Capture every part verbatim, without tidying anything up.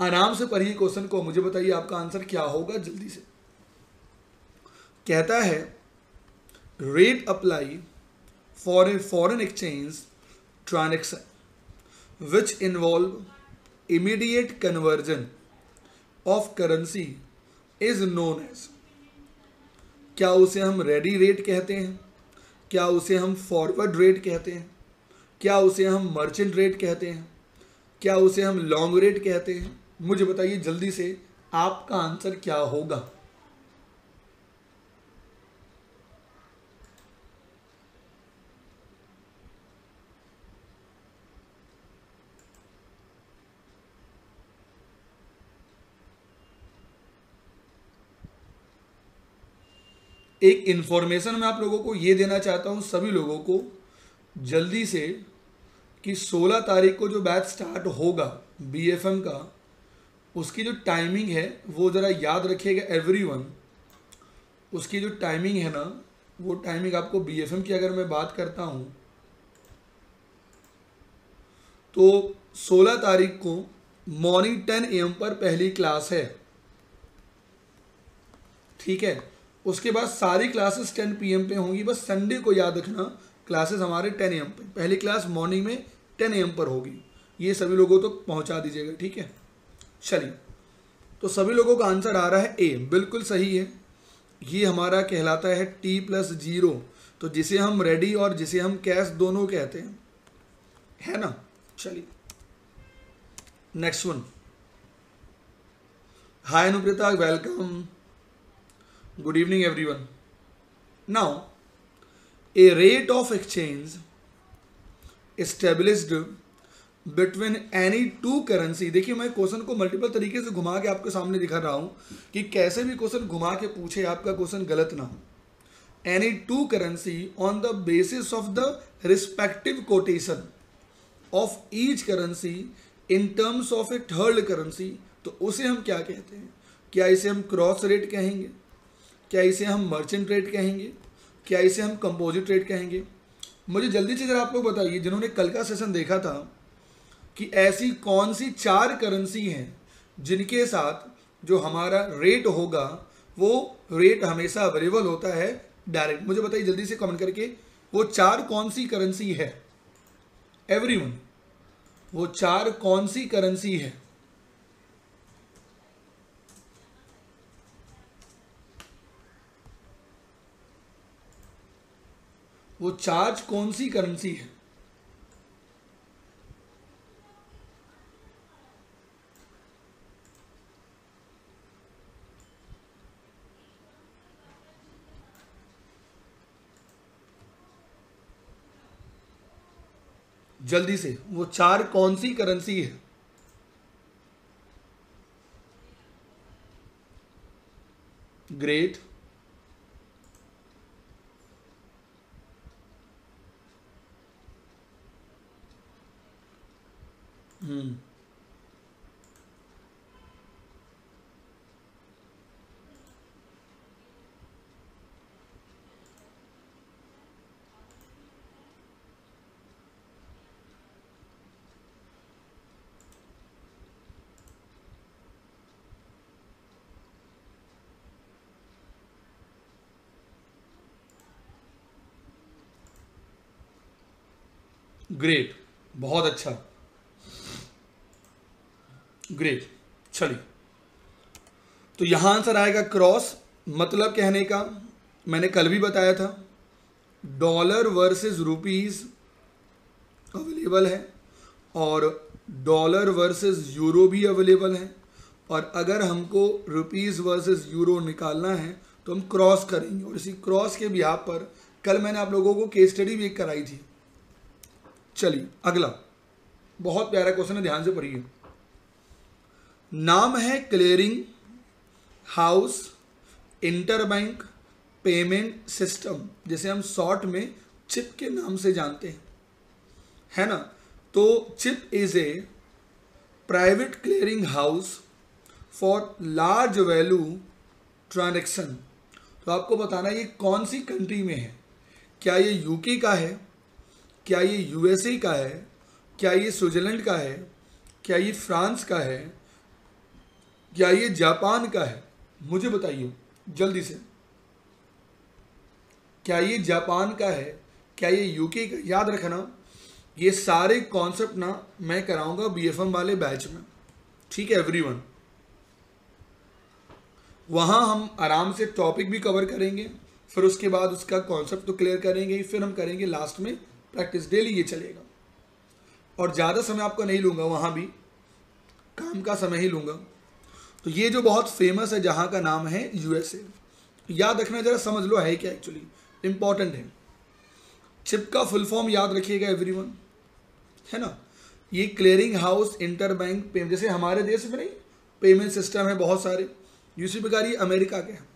आराम से पढ़िए क्वेश्चन को, मुझे बताइए आपका आंसर क्या होगा जल्दी से। कहता है rate apply for a foreign exchange transaction which involve immediate conversion of currency is known as. क्या उसे हम रेडी रेट कहते हैं, क्या उसे हम फॉरवर्ड रेट कहते हैं, क्या उसे हम मर्चेंट रेट कहते हैं, क्या उसे हम लॉन्ग रेट कहते हैं? मुझे बताइए जल्दी से आपका आंसर क्या होगा। एक इंफॉर्मेशन मैं आप लोगों को ये देना चाहता हूं, सभी लोगों को जल्दी से, कि सोलह तारीख को जो बैच स्टार्ट होगा बीएफएम का, उसकी जो टाइमिंग है वो ज़रा याद रखिएगा एवरीवन। उसकी जो टाइमिंग है ना, वो टाइमिंग आपको बीएफएम की अगर मैं बात करता हूँ तो सोलह तारीख को मॉर्निंग टेन ए एम पर पहली क्लास है, ठीक है। उसके बाद सारी क्लासेस टेन पी एम पे होंगी। बस संडे को याद रखना क्लासेस हमारे टेन ए एम पर, पहली क्लास मॉर्निंग में टेन ए एम पर होगी। ये सभी लोगों तक तो पहुंचा दीजिएगा, ठीक है। चलिए, तो सभी लोगों का आंसर आ रहा है ए, बिल्कुल सही है। ये हमारा कहलाता है टी प्लस जीरो, तो जिसे हम रेडी और जिसे हम कैश दोनों कहते हैं, है ना। चलिए next one. Hi Anuprita, welcome, good evening everyone. Now A rate of exchange established between any two currency। देखिए मैं क्वेश्चन को मल्टीपल तरीके से घुमा के आपके सामने दिखा रहा हूँ कि कैसे भी क्वेश्चन घुमा के पूछे, आपका क्वेश्चन गलत ना हो। Any two currency on the basis of the respective quotation of each currency in terms of a third currency, तो उसे हम क्या कहते हैं? क्या इसे हम क्रॉस रेट कहेंगे, क्या इसे हम मर्चेंट रेट कहेंगे, क्या इसे हम कंपोजिट रेट कहेंगे? मुझे जल्दी से जरा आप लोग बताइए जिन्होंने कल का सेशन देखा था कि ऐसी कौन सी चार करेंसी हैं जिनके साथ जो हमारा रेट होगा वो रेट हमेशा अवेलेबल होता है डायरेक्ट। मुझे बताइए जल्दी से कमेंट करके, वो चार कौन सी करेंसी है एवरीवन, वो चार कौन सी करेंसी है? वो चार्ज कौन सी करेंसी है? जल्दी से, वो चार कौन सी करेंसी है? ग्रेट, हम्म, ग्रेट, बहुत अच्छा, ग्रेट। चलिए, तो यहाँ आंसर आएगा क्रॉस। मतलब कहने का मैंने कल भी बताया था, डॉलर वर्सेस रुपीस अवेलेबल है और डॉलर वर्सेस यूरो भी अवेलेबल है, और अगर हमको रुपीस वर्सेस यूरो निकालना है तो हम क्रॉस करेंगे। और इसी क्रॉस के बिहाफ पर कल मैंने आप लोगों को केस स्टडी भी कराई थी। चलिए अगला, बहुत प्यारा क्वेश्चन है, ध्यान से पढ़िए। नाम है clearing house interbank payment system, जिसे हम शॉर्ट में चिप के नाम से जानते हैं, है ना। तो CHIP is a private clearing house for large value transaction. तो आपको बताना ये कौन सी कंट्री में है। क्या ये यूके का है, क्या ये यूएसए का है, क्या ये स्विट्जरलैंड का है, क्या ये फ्रांस का है, क्या ये जापान का है? मुझे बताइए जल्दी से, क्या ये जापान का है, क्या ये यूके का? याद रखना ये सारे कॉन्सेप्ट ना मैं कराऊंगा बीएफएम वाले बैच में, ठीक है एवरीवन। वहाँ हम आराम से टॉपिक भी कवर करेंगे, फिर उसके बाद उसका कॉन्सेप्ट तो क्लियर करेंगे, फिर हम करेंगे लास्ट में प्रैक्टिस, डेली ये चलेगा। और ज़्यादा समय आपका नहीं लूँगा, वहाँ भी काम का समय ही लूँगा। तो ये जो बहुत फेमस है जहाँ का नाम है यूएसए, याद रखना ज़रा, समझ लो है क्या, एक्चुअली इम्पॉर्टेंट है। चिप का फुल फॉर्म याद रखिएगा एवरीवन, है ना। ये क्लियरिंग हाउस इंटरबैंक पेमेंट, जैसे हमारे देश में नहीं पेमेंट सिस्टम है बहुत सारे, इसी प्रकार ये अमेरिका के हैं।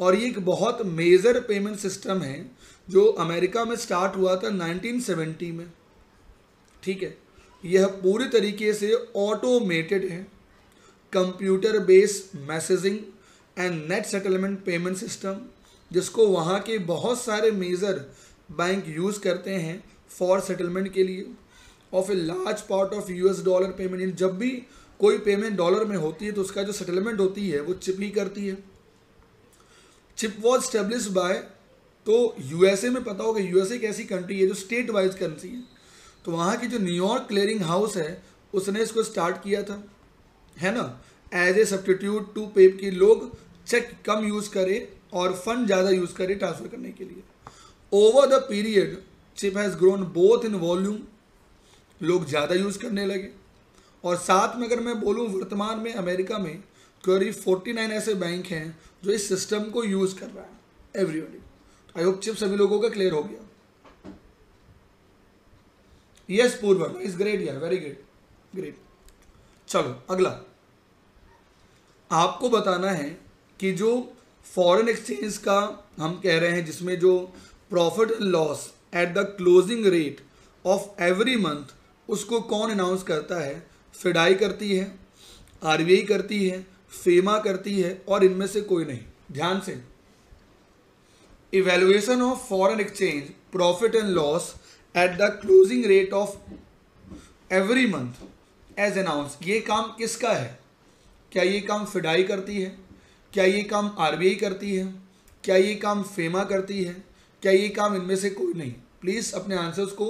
और ये एक बहुत मेजर पेमेंट सिस्टम है जो अमेरिका में स्टार्ट हुआ था नाइनटीन सेवेंटी में, ठीक है। यह पूरे तरीके से ऑटोमेटेड है, computer based messaging and net settlement payment system, जिसको वहाँ के बहुत सारे मेजर बैंक यूज़ करते हैं फॉर सेटलमेंट के लिए। और फिर large part of US dollar payment, जब भी कोई पेमेंट डॉलर में होती है तो उसका जो सेटलमेंट होती है वो चिप ही करती है। चिप वॉज स्टेब्लिश बाय, तो यूएसए में पता होगा यूएसए एक ऐसी कंट्री है जो स्टेट वाइज करेंसी है, तो वहाँ की जो न्यूयॉर्क क्लियरिंग हाउस है उसने इसको स्टार्ट किया था, है ना, एज ए सब्सटीट्यूट टू पे, कि लोग चेक कम यूज़ करें और फंड ज़्यादा यूज़ करें ट्रांसफ़र करने के लिए। Over the period CHIP has grown both in volume, लोग ज़्यादा यूज़ करने लगे। और साथ में अगर मैं बोलूँ वर्तमान में अमेरिका में करीब उनचास ऐसे बैंक हैं जो इस सिस्टम को यूज़ कर रहा है एवरीबॉडी। आई होप चिप सभी लोगों का क्लियर हो गया। यस पूर्व इज ग्रेट, यार वेरी ग्रेट ग्रेट। चलो अगला आपको बताना है कि जो फॉरेन एक्सचेंज का हम कह रहे हैं, जिसमें जो profit and loss at the closing rate of every month, उसको कौन अनाउंस करता है? फिडाई करती है, आरबीआई करती है, फेमा करती है, और इनमें से कोई नहीं। ध्यान से, evaluation of foreign exchange profit and loss at the closing rate of every month as announce, ये काम किसका है? क्या ये काम फिडाई करती है? क्या ये काम आरबीआई करती है? क्या ये काम फेमा करती है? क्या ये काम इनमें से कोई नहीं? प्लीज़ अपने आंसर्स को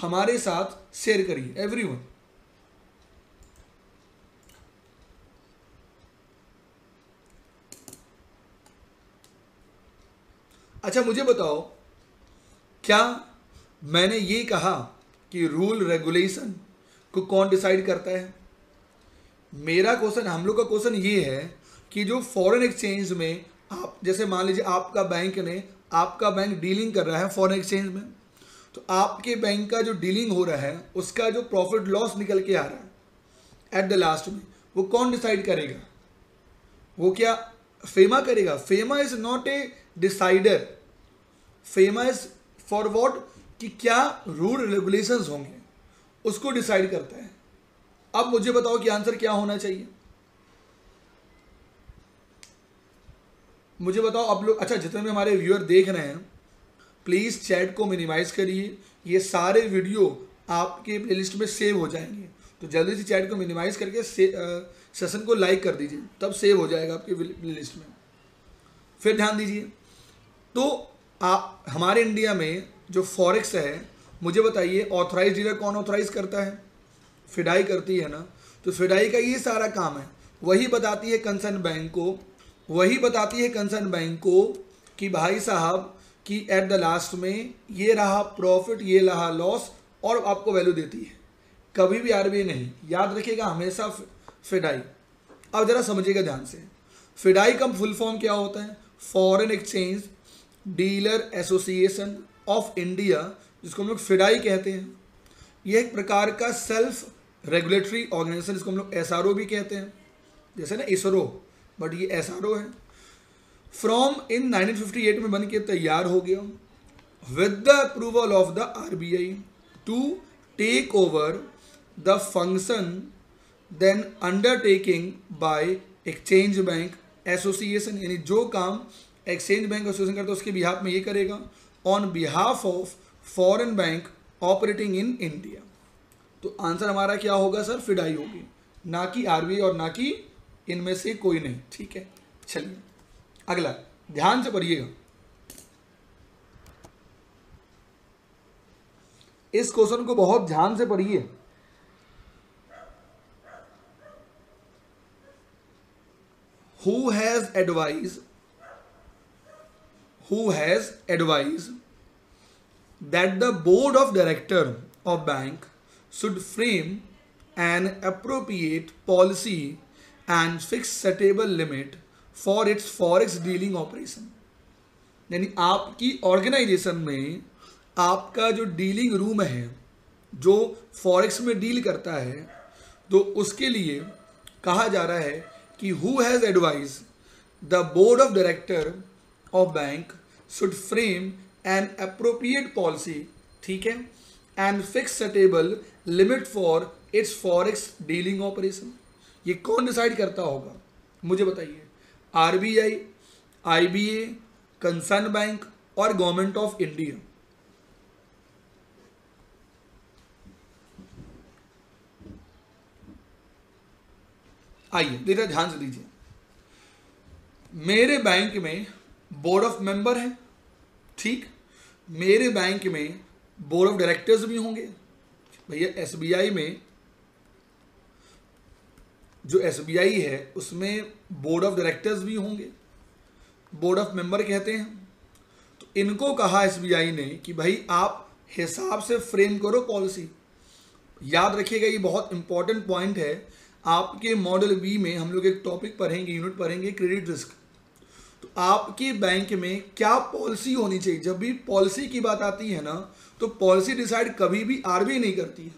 हमारे साथ शेयर करिए एवरीवन। अच्छा मुझे बताओ, क्या मैंने ये कहा कि रूल रेगुलेशन को कौन डिसाइड करता है? मेरा क्वेश्चन, हम लोग का क्वेश्चन ये है कि जो फॉरेन एक्सचेंज में आप, जैसे मान लीजिए आपका बैंक ने, आपका बैंक डीलिंग कर रहा है फॉरेन एक्सचेंज में, तो आपके बैंक का जो डीलिंग हो रहा है उसका जो प्रॉफिट लॉस निकल के आ रहा है एट द लास्ट में, वो कौन डिसाइड करेगा? वो क्या फेमा करेगा? FEMA is not a decider. FEMA is for what, कि क्या रूल रेगुलेशंस होंगे उसको डिसाइड करता है। अब मुझे बताओ कि आंसर क्या होना चाहिए, मुझे बताओ आप लोग। अच्छा जितने भी हमारे व्यूअर देख रहे हैं प्लीज़ चैट को मिनिमाइज़ करिए, ये सारे वीडियो आपके प्लेलिस्ट में सेव हो जाएंगे, तो जल्दी से चैट को मिनिमाइज़ करके सेशन को लाइक कर दीजिए, तब सेव हो जाएगा आपके प्लेलिस्ट में। फिर ध्यान दीजिए, तो आप हमारे इंडिया में जो फॉरेक्स है, मुझे बताइए ऑथराइज डीलर कौन ऑथराइज करता है? फिडाई करती है ना, तो फिडाई का ये सारा काम है, वही बताती है कंसर्न बैंक को, वही बताती है कंसर्न बैंक को कि भाई साहब कि एट द लास्ट में ये रहा प्रॉफिट, ये रहा लॉस, और आपको वैल्यू देती है। कभी भी आरबीआई नहीं, याद रखिएगा, हमेशा फिडाई। अब ज़रा समझिएगा ध्यान से, फिडाई का फुल फॉर्म क्या होता है? Foreign exchange dealer association of India, जिसको हम लोग फिडाई कहते हैं। यह एक प्रकार का सेल्फ रेगुलेटरी ऑर्गेनाइजेशन, जिसको हम लोग एसआरओ भी कहते हैं, जैसे ना इसरो, बट ये एसआरओ है। From in nineteen fifty eight में बन के तैयार हो गया with the approval of the RBI to take over the function then undertaking by exchange bank association, यानी जो काम एक्सचेंज बैंक एसोसिएशन करता है उसके बिहाफ में ये करेगा, on behalf of foreign bank operating in India. तो आंसर हमारा क्या होगा सर? फिडाई होगी, ना कि आरबीआई और ना कि इनमें से कोई नहीं। ठीक है, चलिए अगला ध्यान से पढ़िएगा। इस क्वेश्चन को बहुत ध्यान से पढ़िए। Who has advised Who has advised that the board of director of bank should frame an appropriate policy and fix suitable limit for its forex dealing operation? यानी आपकी ऑर्गेनाइजेशन में आपका जो डीलिंग रूम है, जो फॉरेक्स में deal करता है, तो उसके लिए कहा जा रहा है कि who has advised the board of director of bank should frame an appropriate policy, ठीक है, and fix a table limit for its forex dealing operation. ये कौन डिसाइड करता होगा मुझे बताइए? R B I, I B A, concern bank और government of India. आइए देखिए, ध्यान से दीजिए। मेरे बैंक में बोर्ड ऑफ मेंबर है, ठीक, मेरे बैंक में बोर्ड ऑफ डायरेक्टर्स भी होंगे। भैया एस बी आई में जो एस बी आई है उसमें बोर्ड ऑफ डायरेक्टर्स भी होंगे, बोर्ड ऑफ मेंबर कहते हैं। तो इनको कहा एस बी आई ने कि भाई आप हिसाब से फ्रेम करो पॉलिसी। याद रखिएगा, ये बहुत इंपॉर्टेंट पॉइंट है। आपके मॉडल बी में हम लोग एक टॉपिक पढ़ेंगे, यूनिट पढ़ेंगे क्रेडिट रिस्क। तो आपके बैंक में क्या पॉलिसी होनी चाहिए? जब भी पॉलिसी की बात आती है ना, तो पॉलिसी डिसाइड कभी भी आर बी आई नहीं करती है।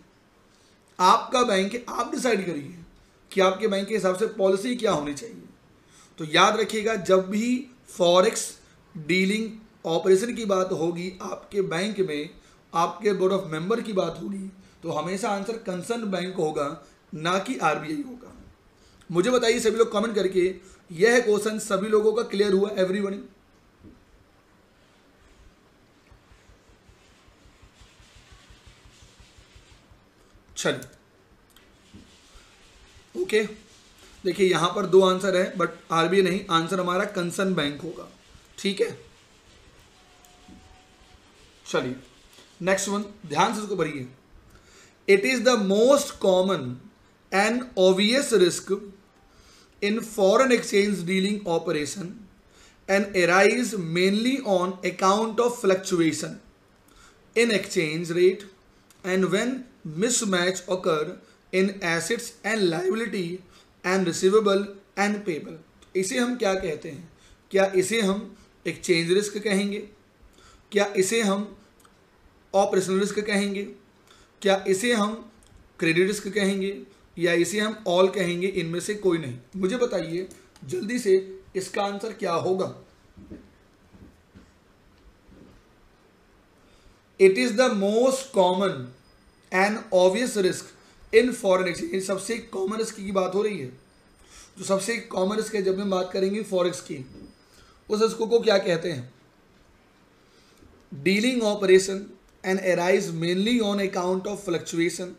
आपका बैंक है, आप डिसाइड करिए कि आपके बैंक के हिसाब से पॉलिसी क्या होनी चाहिए। तो याद रखिएगा, जब भी फॉरेक्स डीलिंग ऑपरेशन की बात होगी आपके बैंक में, आपके बोर्ड ऑफ मेंबर की बात होगी, तो हमेशा आंसर कंसर्न बैंक होगा, ना कि आर बी आई होगा। मुझे बताइए सभी लोग कमेंट करके, यह क्वेश्चन सभी लोगों का क्लियर हुआ? एवरीवन, चलो ओके। देखिए यहां पर दो आंसर है, बट आर बी आई नहीं, आंसर हमारा कंसर्न बैंक होगा। ठीक है, चलिए नेक्स्ट वन, ध्यान से इसको पढ़िए। It is the most common An obvious risk in foreign exchange dealing operation and arise mainly on account of fluctuation in exchange rate and when mismatch occur in assets and liability and receivable and payable. इसे हम क्या कहते हैं? क्या इसे हम exchange risk कहेंगे? क्या इसे हम operational risk कहेंगे? क्या इसे हम credit risk कहेंगे? या इसे हम ऑल कहेंगे? इनमें से कोई नहीं। मुझे बताइए जल्दी से इसका आंसर क्या होगा? It is the most common and obvious risk in foreign exchange. सबसे कॉमन रिस्क की बात हो रही है, तो सबसे कॉमन रिस्क है। जब हम बात करेंगे फॉरेक्स की, उस रिस्क को क्या कहते हैं? Dealing operation and arise mainly on account of fluctuation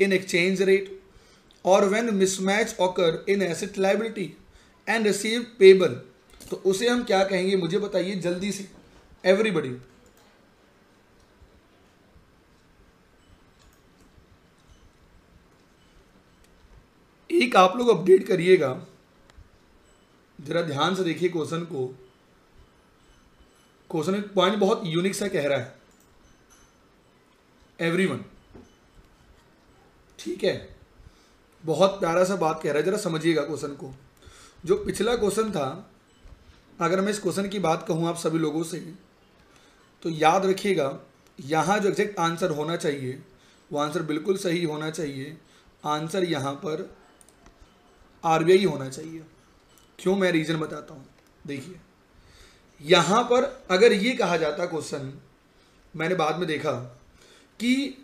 in exchange rate और when mismatch occur in asset liability and receive payable, तो उसे हम क्या कहेंगे? मुझे बताइए जल्दी से एवरीबडी। एक आप लोग अपडेट करिएगा, जरा ध्यान से देखिए क्वेश्चन को। क्वेश्चन एक पॉइंट बहुत यूनिक सा कह रहा है एवरीवन, ठीक है, बहुत प्यारा सा बात कह रहा है। जरा समझिएगा क्वेश्चन को। जो पिछला क्वेश्चन था, अगर मैं इस क्वेश्चन की बात कहूँ आप सभी लोगों से, तो याद रखिएगा यहाँ जो एग्जैक्ट आंसर होना चाहिए, वो आंसर बिल्कुल सही होना चाहिए। आंसर यहाँ पर आर बी आई होना चाहिए। क्यों? मैं रीज़न बताता हूँ। देखिए यहाँ पर अगर ये कहा जाता क्वेश्चन, मैंने बाद में देखा कि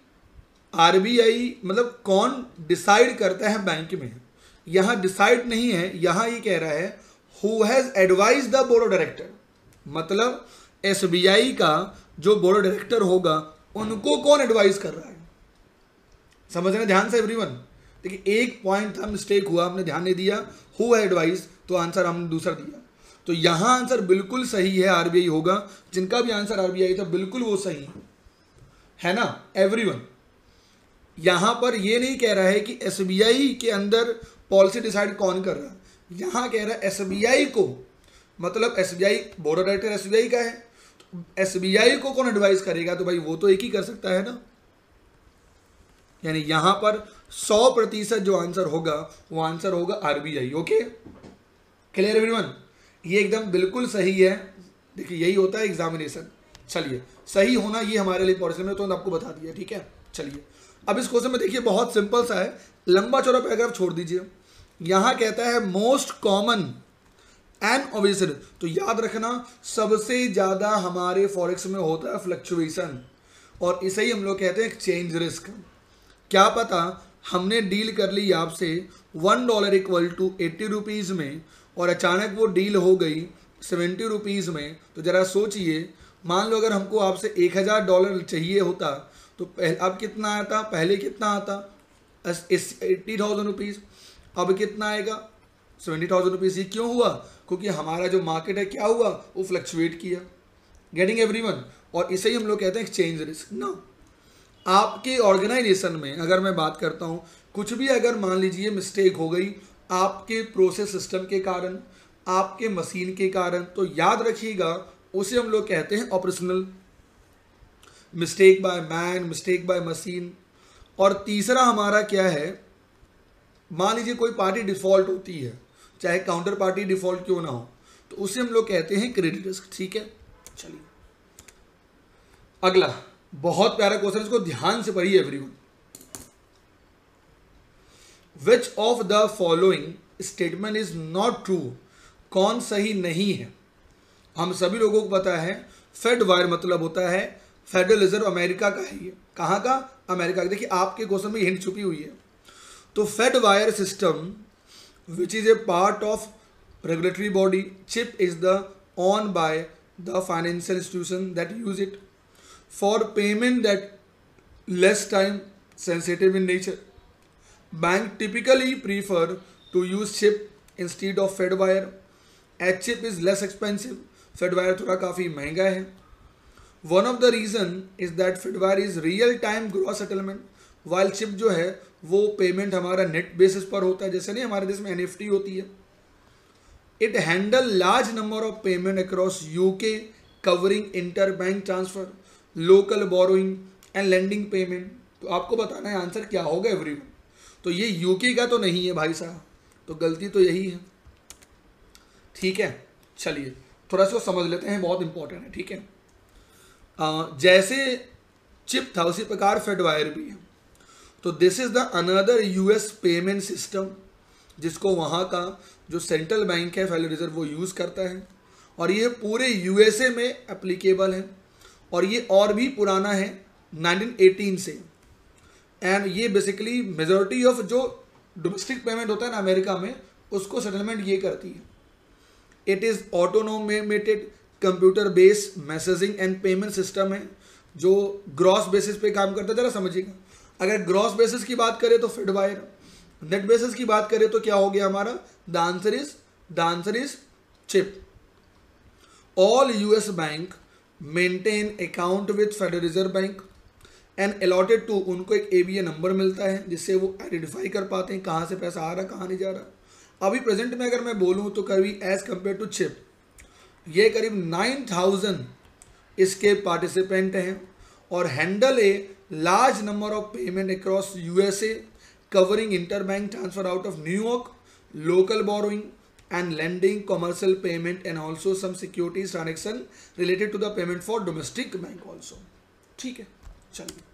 आर बी आई मतलब कौन डिसाइड करता है बैंक में, यहाँ डिसाइड नहीं है। यहाँ ये कह रहा है who has advise the board of director, मतलब एस बी आई का जो बोर्ड ऑफ डायरेक्टर होगा उनको कौन एडवाइज कर रहा है। समझ रहे हैं ध्यान से एवरीवन? देखिए एक पॉइंट था, मिस्टेक हुआ, आपने ध्यान नहीं दिया, हु एडवाइस, तो आंसर हमने दूसरा दिया। तो यहाँ आंसर बिल्कुल सही है आरबीआई होगा, जिनका भी आंसर आरबीआई था बिल्कुल वो सही है, है ना एवरीवन। यहाँ पर ये नहीं कह रहा है कि एसबीआई के अंदर पॉलिसी डिसाइड कौन कर रहा है, यहाँ कह रहा है एसबीआई को, मतलब SBI board of director SBI का है, तो एसबीआई को कौन एडवाइस करेगा, तो भाई वो तो एक ही कर सकता है ना। यानी यहाँ पर सौ प्रतिशत जो आंसर होगा वो आंसर होगा आरबीआई। ओके क्लियर एवरीवन, ये एकदम बिल्कुल सही है। देखिए यही होता है एग्जामिनेशन। चलिए सही होना ये हमारे लिए इंपॉर्टेंट है, तो आपको बता दिया, ठीक है। चलिए अब इस क्वेश्चन में देखिए बहुत सिंपल सा है, लंबा चौड़ा पैराग्राफ छोड़ दीजिए। यहाँ कहता है मोस्ट कॉमन एंड ऑब्वियसली, तो याद रखना सबसे ज़्यादा हमारे फॉरेक्स में होता है फ्लक्चुएशन, और इसे ही हम लोग कहते हैं एक्सचेंज रिस्क। क्या पता हमने डील कर ली आपसे one dollar equal to eighty rupees में, और अचानक वो डील हो गई सेवेंटी रुपीज़ में, तो ज़रा सोचिए, मान लो अगर हमको आपसे एक हज़ार डॉलर चाहिए होता तो अब कितना आता, पहले कितना आता एट्टी थाउजेंड रुपीज़, अब कितना आएगा सेवेंटी थाउजेंड रुपीज़। ये क्यों हुआ, क्योंकि हमारा जो मार्केट है क्या हुआ, वो फ्लक्चुएट किया। गेटिंग एवरीवन, और इसे ही हम लोग कहते हैं एक्सचेंज रिस्क ना। आपके ऑर्गेनाइजेशन में अगर मैं बात करता हूँ, कुछ भी अगर मान लीजिए मिस्टेक हो गई आपके प्रोसेस सिस्टम के कारण, आपके मशीन के कारण, तो याद रखिएगा उसे हम लोग कहते हैं operational mistake by man, mistake by machine. और तीसरा हमारा क्या है, मान लीजिए कोई पार्टी डिफ़ॉल्ट होती है, चाहे काउंटर पार्टी डिफ़ॉल्ट क्यों ना हो, तो उसे हम लोग कहते हैं क्रेडिट रिस्क, ठीक है। चलिए अगला बहुत प्यारा क्वेश्चन, इसको ध्यान से पढ़िए everyone. Which of the following statement is not true, कौन सही नहीं है। हम सभी लोगों को पता है फेडवायर मतलब होता है फेडरल रिजर्व अमेरिका का है, ये कहाँ का, अमेरिका का। देखिए आपके क्वेश्चन में हिंट छुपी हुई है। तो Fedwire system which is a part of regulatory body, CHIP is the on by the financial institution that use it for payment that less time sensitive in nature. Bank typically prefer to use CHIP instead of Fedwire, as CHIP is less expensive, Fedwire थोड़ा काफ़ी महंगा है। One of the reason is that Fedwire is real time gross settlement, while CHIP जो है वो payment हमारा net basis पर होता है, जैसे नहीं हमारे देश में एन एफ टी होती है। It handle large number of payment across UK covering inter bank transfer, local borrowing and landing payment. तो आपको बताना है आंसर क्या होगा एवरीवन। तो ये यूके का तो नहीं है भाई साहब, तो गलती तो यही है, ठीक है। चलिए थोड़ा सा समझ लेते हैं, बहुत इंपॉर्टेंट है, ठीक है। Uh, जैसे चिप था उसी प्रकार फेडवायर भी है। तो this is the another US payment system, जिसको वहाँ का जो सेंट्रल बैंक है फेडरल रिजर्व वो यूज़ करता है, और ये पूरे यूएसए में एप्लीकेबल है, और ये और भी पुराना है नाइनटीन एटीन से। एंड ये बेसिकली मेजॉरिटी ऑफ जो डोमेस्टिक पेमेंट होता है ना अमेरिका में, उसको सेटलमेंट ये करती है। It is automated computer based messaging and payment system है, जो ग्रॉस बेसिस पे काम करता है। जरा समझिएगा, अगर ग्रॉस बेसिस की बात करें तो फेडवायर, नेट बेसिस की बात करें तो क्या हो गया हमारा, the answer is the answer is CHIP. All US bank maintain account with federal reserve bank and allotted to, उनको एक एबीए नंबर मिलता है जिससे वो आइडेंटिफाई कर पाते हैं कहाँ से पैसा आ रहा, कहाँ नहीं जा रहा। अभी प्रेजेंट में अगर मैं बोलूँ तो कभी एज कम्पेयर टू चिप ये करीब नाइन थाउजेंड इसके पार्टिसिपेंट हैं, और handle a large number of payment across USA covering interbank transfer out of New York, local borrowing and lending, commercial payment and also some securities transaction related to the payment for domestic bank also, ठीक है। चलिए